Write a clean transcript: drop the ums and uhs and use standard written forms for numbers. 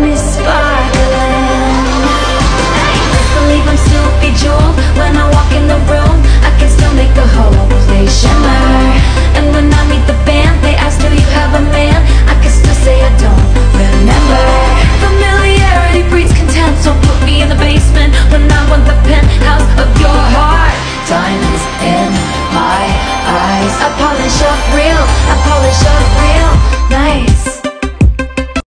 diamond sparkling. I just believe I'm still be joy.